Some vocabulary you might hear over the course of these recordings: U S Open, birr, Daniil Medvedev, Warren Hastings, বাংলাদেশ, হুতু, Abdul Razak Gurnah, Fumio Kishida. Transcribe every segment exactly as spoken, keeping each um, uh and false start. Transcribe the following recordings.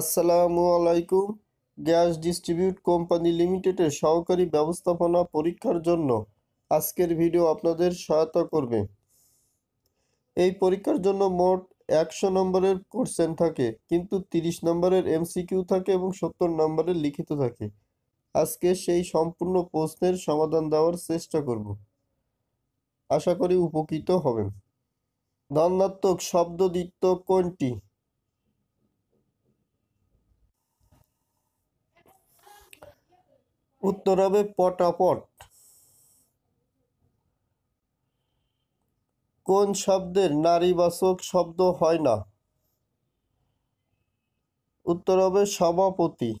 আসসালামুআলাইকুম gas distribute company লিমিটেডের সহকারী ব্যবস্থাপনা পরীক্ষার জন্য আজকের ভিডিও আপনাদের সহায়তা করবে। এই পরীক্ষার জন্য মোট একশো নম্বরের কোশ্চেন থাকে, কিন্তু তিরিশ নম্বরের এমসিকিউ থাকে এবং সত্তর নম্বরের লিখিত থাকে। আজকে সেই সম্পূর্ণ প্রশ্নের সমাধান দেওয়ার চেষ্টা করব, আশা করি উপকৃত হবেন। ধনাত্মক শব্দদ্বৈত কোনটি? উত্তর হবে পটাপট। কোন শব্দের নারীবাচক শব্দ হয় না? উত্তর হবে সভাপতি।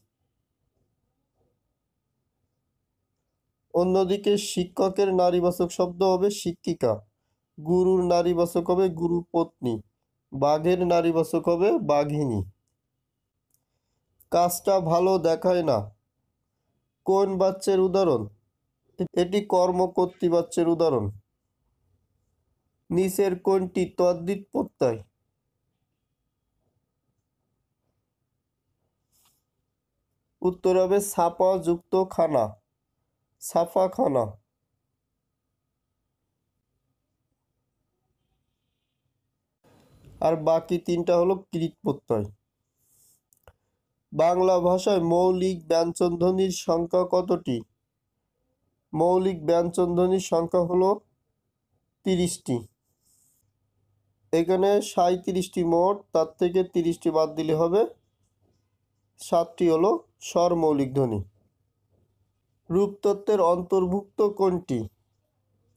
অন্যদিকে শিক্ষকের নারীবাচক শব্দ হবে শিক্ষিকা, গুরুর নারীবাচক হবে গুরুপত্নী, বাঘের নারীবাচক হবে বাঘিনী। কাজটা ভালো দেখায় না কোন বাচ্চের উদাহরণ? এটি কর্মকর্তী বাচ্চের উদাহরণ। নিচের কোনটি তদ্বিত প্রত্যয়? উত্তর হবে ছাপা যুক্ত খানা, ছাপা খানা। আর বাকি তিনটা হলো কৃত প্রত্যয়। বাংলা ভাষায় মৌলিক ব্যঞ্জনধ্বনির সংখ্যা কতটি? মৌলিক ব্যঞ্জনধ্বনির সংখ্যা হলো তিরিশটি। এখানে সাঁইত্রিশটি মোট, তার থেকে তিরিশটি বাদ দিলে হবে, সাতটি হলো স্বরমৌলিক ধ্বনি। রূপতত্ত্বের অন্তর্ভুক্ত কোনটি?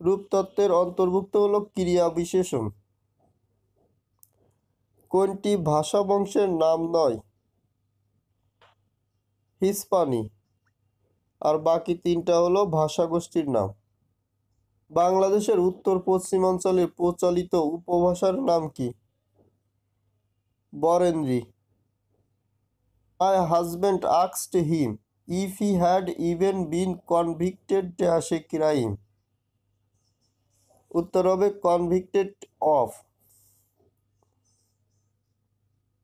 রূপতত্ত্বের অন্তর্ভুক্ত হলো ক্রিয়া বিশেষণ। কোনটি ভাষা বংশের নাম নয়? হিস্পানি। আর বাকি তিনটা হলো ভাষাগোষ্ঠীর নাম। বাংলাদেশের উত্তর পশ্চিমাঞ্চলে প্রচলিত উপভাষার নাম কি? Barendri. My husband asked him if he had even been convicted dash a crime. উত্তর হবে convicted of.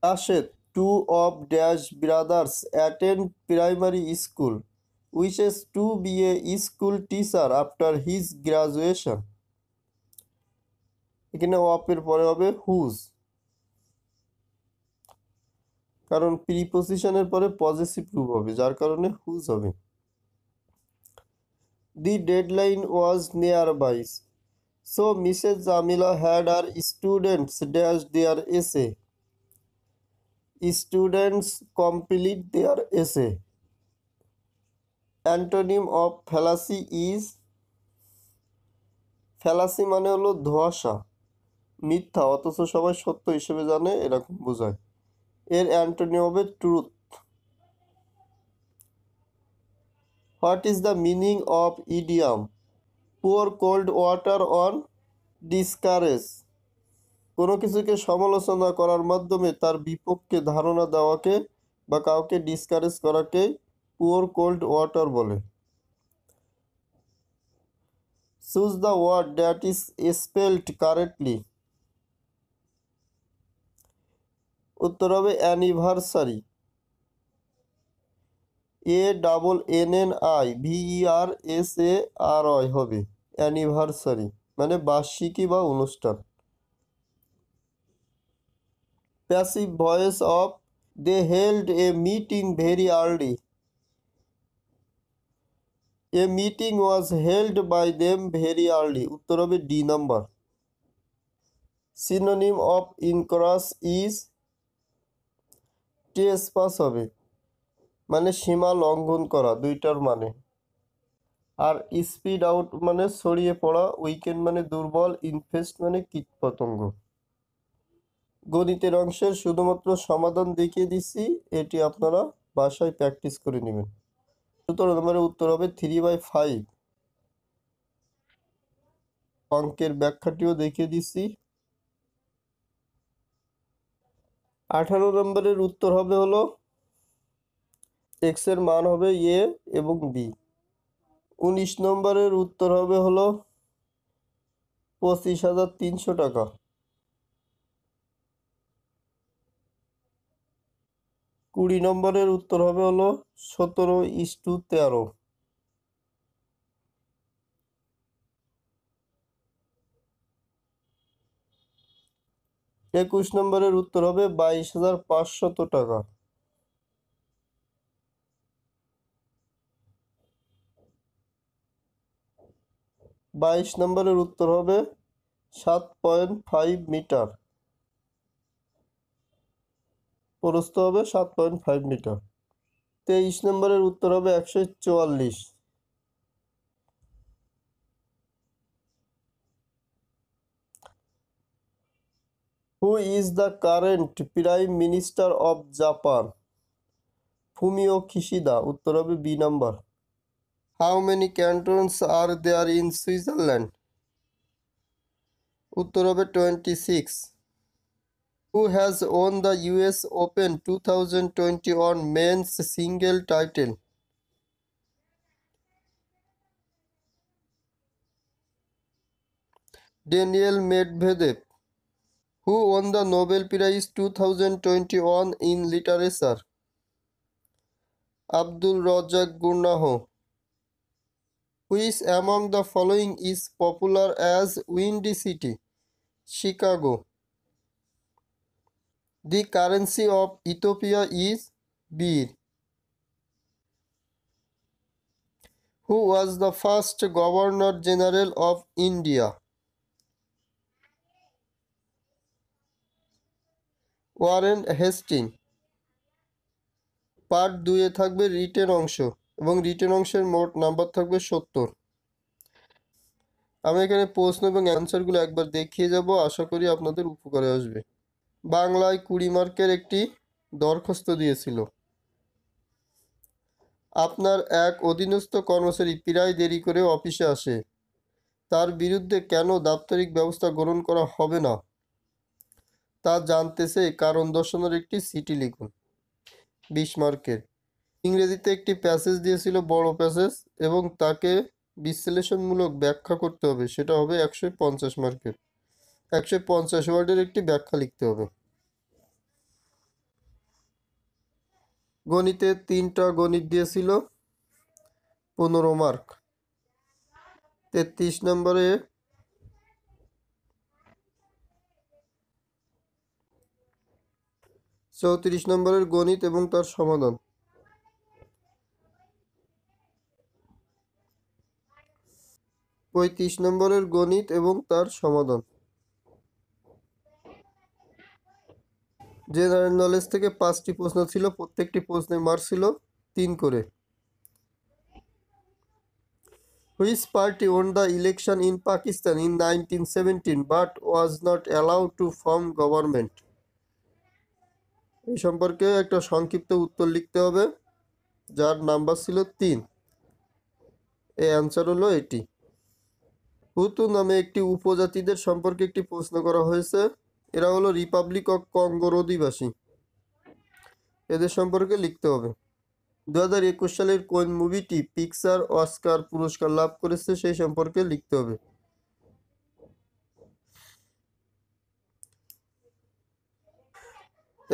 Rashed Two of dash brothers attend primary school, wishes to be a school teacher after his graduation. এখানে অপের পরে হবে whose, কারণ প্রিপোজিশনের পরে possessive রূপ হবে, যার কারণে হুজ হবে। The deadline was nearby, so Missus Jamila had her students dash their essay. Students complete their essay. Antonym of fallacy is? fallacy মানে হলো ধোঁয়াশা, মিথ্যা অথচ সবাই সত্য হিসেবে জানে এরকম বোঝায়। এর অ্যান্টোনিম হবে truth. What is the meaning of idiom? Pour cold water on discourage. কোনো কিছুকে সমালোচনা করার মাধ্যমে তার বিপক্ষে ধারণা দেওয়াকে বা কাউকে ডিসকারেজ করাকে পুওর কোল্ড ওয়াটার বলে। Choose the word that is spelled correctly. উত্তর হবে anniversary, A double N N I V E R S A R Y. Anniversary মানে বার্ষিকী বা অনুষ্ঠান। Passive voice of they held a meeting very early. A meeting was held by them very early. Uttar hobe D number. Synonym of incross is? Trespass hobe, মানে সীমা লঙ্ঘন করা, দুইটার মানে। আর speed out মানে ছড়িয়ে পড়া, উইকেন্ড মানে দুর্বল, ইনফেস্ট মানে কীটপতঙ্গ। গণিতের অংশের শুধুমাত্র সমাধান দেখিয়ে দিচ্ছি, এটি আপনারা বাসায় প্র্যাকটিস করে নেবেন। সতেরো নম্বরের উত্তর হবে থ্রি বাই ফাইভ। অঙ্কের ব্যাখ্যাটিও দেখিয়ে দিচ্ছি। আঠারো নম্বরের উত্তর হবে হলো এক্স এর মান হবে এ এবং বি। উনিশ নম্বরের উত্তর হবে হলো পঁচিশ হাজার তিনশো টাকা। बीस नम्बरेर उत्तर हबे हलो सत्रह इस टू तेरह। इक्कीस नम्बरेर उत्तर हबे बाईस हज़ार पाँच सौ टाका। बाईस नम्बरेर उत्तर हबे सात पॉइंट पाँच मीटार, प्रस्थ हबे सात पॉइंट पाँच मीटार। तेईस नम्बरेर उत्तर हबे एक सौ चौवाल्लिस। Who is the current prime minister of Japan? Fumio Kishida, उत्तर हबे B number. How many cantons are there in Switzerland? उत्तर हबे छब्बीस। Who has won the U S Open twenty twenty-one men's single title? Daniil Medvedev. Who won the Nobel Prize twenty twenty-one in literature? Abdul Razak Gurnah. Which among the following is popular as Windy City? Chicago. The currency of Ethiopia is birr. Who was the first Governor General of India? Warren Hastings. Part two থাকবে written অংশ এবং written অংশের মোট number থাকবে সত্তর। আমি এখানে প্রশ্ন এবং অ্যানসারগুলো একবার দেখিয়ে যাব, আশা করি আপনাদের উপকারে আসবে। বাংলায় बीस মার্কের একটি দরখাস্ত দিয়েছিল। আপনার এক অধীনস্থ কর্মচারী প্রায় দেরি করে অফিসে আসে, তার বিরুদ্ধে কেন দাপ্তরিক ব্যবস্থা গ্রহণ করা হবে না তা জানতে চাই, কারণ দর্শানোর একটি সিটি লিখুন। बीस মার্কের ইংরেজিতে একটি প্যাসেজ দিয়েছিল, বড় প্যাসেজ, এবং তাকে বিশ্লেষণমূলক ব্যাখ্যা করতে হবে, সেটা হবে एक सौ पचास মার্কের। एक सौ पचास ওয়ার্ডের একটি ব্যাখ্যা লিখতে হবে। গণিতে তিনটা গণিত দিয়েছিল, পনেরো মার্ক। তেত্রিশ নম্বরে चौंतीस नम्बर गणित एवं तार समाधान। पैंतीस नम्बर गणित एवं तार समाधान। जेनारेल नलेज थेके पाँचटी प्रश्न छिलो, प्रत्येकटी प्रश्ने मार्क छिलो तीन करे। Which party won the election in Pakistan in nineteen seventeen but was not allowed to form government? এই সম্পর্কে একটা সংক্ষিপ্ত উত্তর লিখতে হবে, যার নাম্বার ছিল তিন। এই অ্যান্সার হলো এটি। হুতু নামে একটি উপজাতিদের সম্পর্কে একটি প্রশ্ন করা হয়েছে, এরা হলো রিপাবলিক অফ কঙ্গোর অধিবাসী, এদের সম্পর্কে লিখতে হবে। দু হাজার একুশ সালের কোন মুভিটি পিকচার অস্কার পুরস্কার লাভ করেছে সেই সম্পর্কে লিখতে হবে।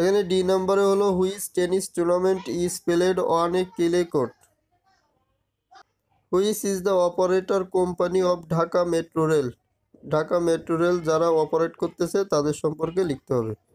এখানে ডি নম্বরে হলো which tennis tournament is played on a clay court. Which is the operator company of Dhaka metro rail. Dhaka metro rail যারা অপারেট করতেছে তাদের সম্পর্কে লিখতে হবে।